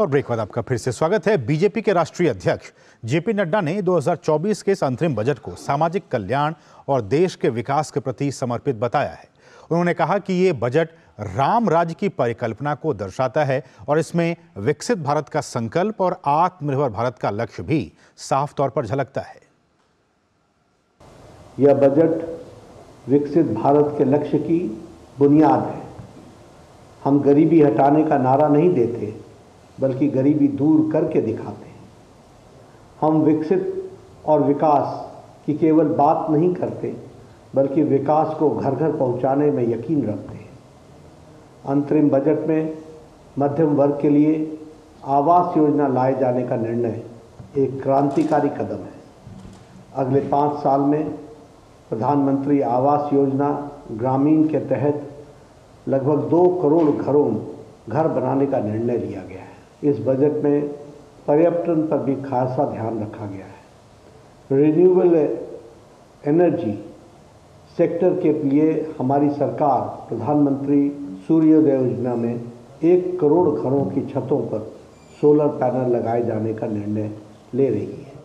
और ब्रेक बाद आपका फिर से स्वागत है। बीजेपी के राष्ट्रीय अध्यक्ष जेपी नड्डा ने 2024 के इस अंतरिम बजट को सामाजिक कल्याण और देश के विकास के प्रति समर्पित बताया है। उन्होंने कहा कि ये बजट राम राज्य की परिकल्पना को दर्शाता है और इसमें विकसित भारत का संकल्प और आत्मनिर्भर भारत का लक्ष्य भी साफ तौर पर झलकता है। यह बजट विकसित भारत के लक्ष्य की बुनियाद है। हम गरीबी हटाने का नारा नहीं देते, बल्कि गरीबी दूर करके दिखाते हैं। हम विकसित और विकास की केवल बात नहीं करते, बल्कि विकास को घर घर पहुंचाने में यकीन रखते हैं। अंतरिम बजट में मध्यम वर्ग के लिए आवास योजना लाए जाने का निर्णय एक क्रांतिकारी कदम है। अगले 5 साल में प्रधानमंत्री आवास योजना ग्रामीण के तहत लगभग 2 करोड़ घर बनाने का निर्णय लिया गया है। इस बजट में पर्यटन पर भी खासा ध्यान रखा गया है। रिन्यूएबल एनर्जी सेक्टर के लिए हमारी सरकार प्रधानमंत्री सूर्योदय योजना में 1 करोड़ घरों की छतों पर सोलर पैनल लगाए जाने का निर्णय ले रही है।